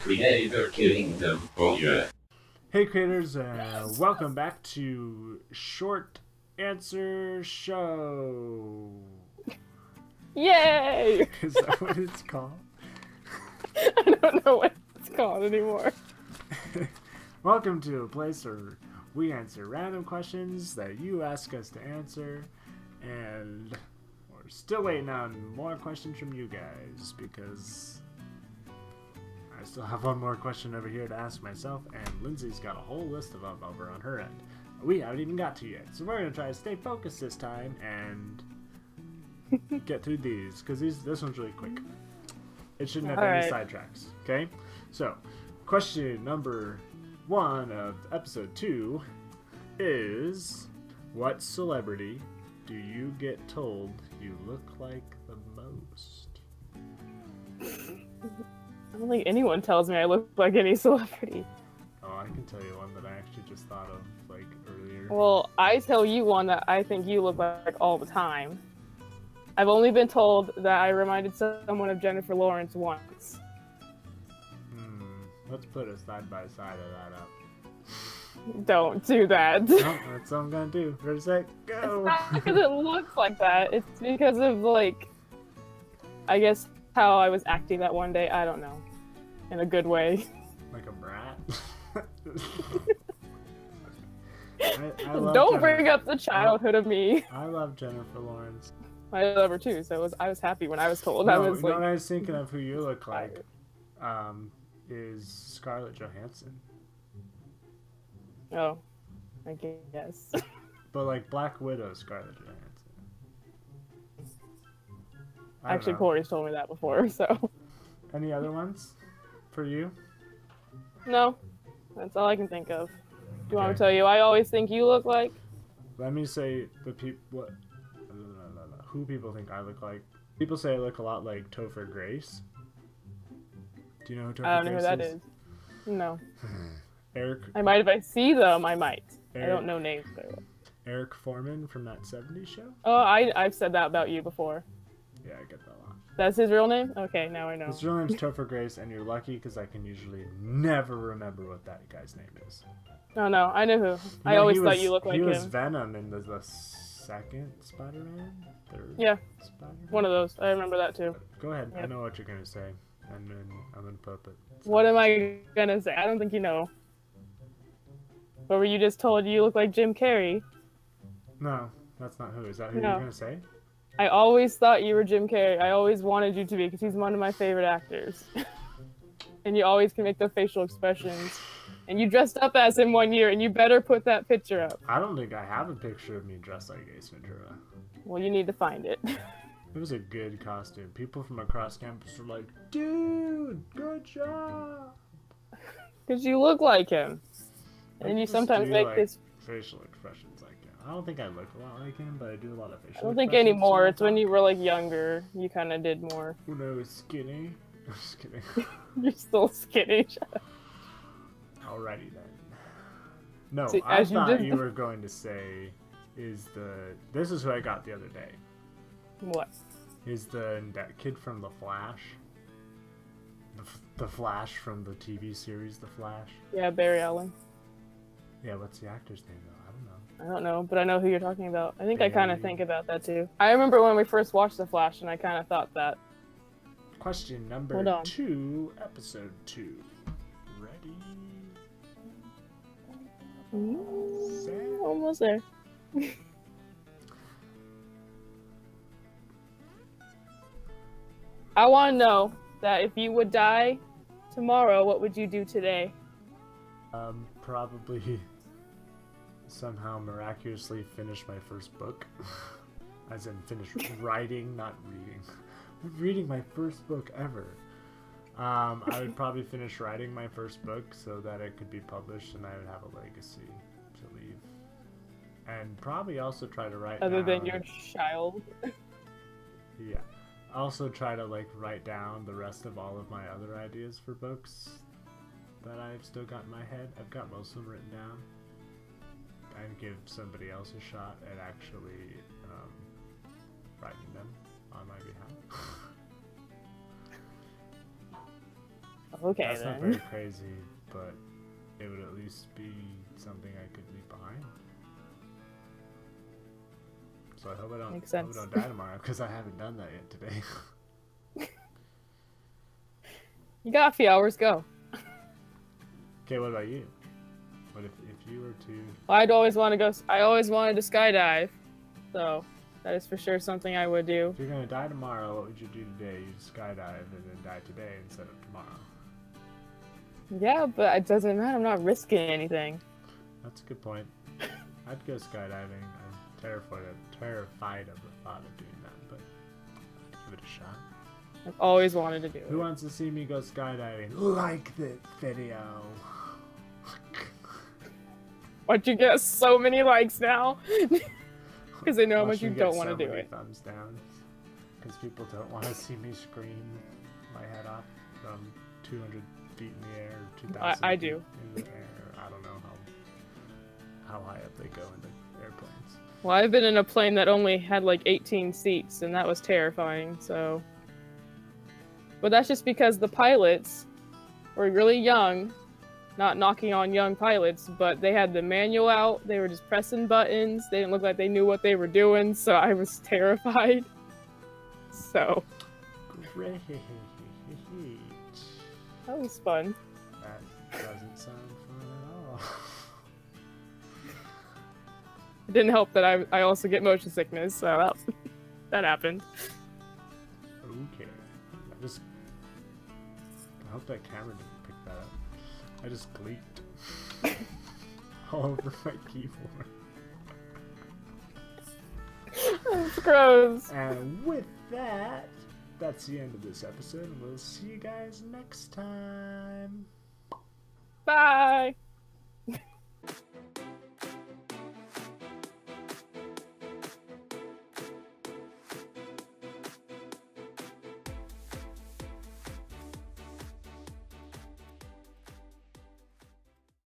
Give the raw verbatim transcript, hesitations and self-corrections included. Creator killing them. Oh yeah. Hey creators, uh, welcome back to Short Answer Show. Yay! Is that what it's called? I don't know what it's called anymore. Welcome to a place where we answer random questions that you ask us to answer, and we're still waiting on more questions from you guys because I still have one more question over here to ask myself, and Lindsay's got a whole list of them over on her end. We haven't even got to yet, so we're going to try to stay focused this time and get through these, because these, this one's really quick. It shouldn't have All any right. sidetracks, okay? So, question number one of episode two is, what celebrity do you get told you look like the most? I don't think anyone tells me I look like any celebrity. Oh, I can tell you one that I actually just thought of, like, earlier. Well, I tell you one that I think you look like all the time. I've only been told that I reminded someone of Jennifer Lawrence once. Hmm. Let's put a side-by-side of that up. Don't do that. No, that's what I'm gonna do. Ready, set, go! It's not because it looks like that. It's because of, like, I guess how I was acting that one day. I don't know. In a good way. Like a brat? I, I love don't Jennifer. Bring up the childhood I, of me. I love Jennifer Lawrence. I love her too, so it was, I was happy when I was told. No, I was, you like, know what I was thinking of who you look like um, is Scarlett Johansson. Oh, I guess. But like Black Widow Scarlett Johansson. Actually, know. Corey's told me that before, so. Any other ones for you? No. That's all I can think of. Do you okay. want me to tell you? I always think you look like. Let me say the people. What? No, no, no, no. Who people think I look like? People say I look a lot like Topher Grace. Do you know who Topher Grace is? I don't know who that is. is. No. Eric. I might if I see them. I might. Eric... I don't know names very well. Eric Foreman from That seventies Show. Oh, I I've said that about you before. Yeah, I get that a lot. That's his real name? Okay, now I know. His real name's Topher Grace, and you're lucky because I can usually never remember what that guy's name is. Oh, no, I know who. You I know, always was, thought you looked like him. He was him. Venom in the, the second Spider-Man? Third yeah, Spider-Man? One of those. I remember that, too. Go ahead. Yeah. I know what you're going to say, and then I'm going to put it. So. What am I going to say? I don't think you know. But were you just told you look like Jim Carrey? No, that's not who. Is that who no. you're going to say? I always thought you were Jim Carrey. I always wanted you to be because he's one of my favorite actors. And you always can make the facial expressions. And you dressed up as him one year, and you better put that picture up. I don't think I have a picture of me dressed like Ace Ventura. Well, you need to find it. It was a good costume. People from across campus were like, dude, good job. Because you look like him. And I you sometimes make like this facial expressions like him. I don't think I look a lot like him, but I do a lot of facial I don't think anymore. It's when you were, like, younger. You kind of did more. When I was skinny. I'm just kidding. You're still skinny. Alrighty, then. No, See, I thought you, you were going to say is the... This is who I got the other day. What? Is the that kid from The Flash. The, the Flash from the T V series The Flash. Yeah, Barry Allen. Yeah, what's the actor's name, though? I don't know, but I know who you're talking about. I think Barry. I kind of think about that, too. I remember when we first watched The Flash, and I kind of thought that. Question number two, episode two. Ready? Mm, Set. Almost there. I want to know that if you would die tomorrow, what would you do today? Um, probably... somehow miraculously finished my first book. As in finished writing, not reading. I'm reading my first book ever. Um, I would probably finish writing my first book so that it could be published and I would have a legacy to leave. And probably also try to write Other down, than your child. Yeah. Also try to like write down the rest of all of my other ideas for books that I've still got in my head. I've got most of them written down. And give somebody else a shot at actually um, writing them on my behalf. Okay, That's then. not very crazy, but it would at least be something I could leave behind. So I hope I don't, Makes sense. hope I don't die tomorrow, because I haven't done that yet today. You got a few hours, go. Okay, what about you? What if, if you were to... Well, I'd always want to go... I always wanted to skydive, so... That is for sure something I would do. If you're gonna die tomorrow, what would you do today? You'd skydive and then die today instead of tomorrow. Yeah, but it doesn't matter. I'm not risking anything. That's a good point. I'd go skydiving. I'm terrified of, terrified of the thought of doing that, but I'd give it a shot. I've always wanted to do Who it. Who wants to see me go skydiving? Like this video. Why'd you get so many likes now? Because they know how much you don't want to do it. Thumbs down. Because people don't want to see me scream my head off from two hundred feet in the air, two thousand I, I do. in the air. I don't know how, how high up they go in the airplanes. Well, I've been in a plane that only had like eighteen seats, and that was terrifying, so... But that's just because the pilots were really young, not knocking on young pilots, but they had the manual out, they were just pressing buttons, they didn't look like they knew what they were doing, so I was terrified. So. Great. That was fun. That doesn't sound fun at all. It didn't help that I, I also get motion sickness, so that, that happened. Okay. I just... I hope that camera didn't pick that up. I just gleeked all over my keyboard. That's gross. And with that, that's the end of this episode. We'll see you guys next time.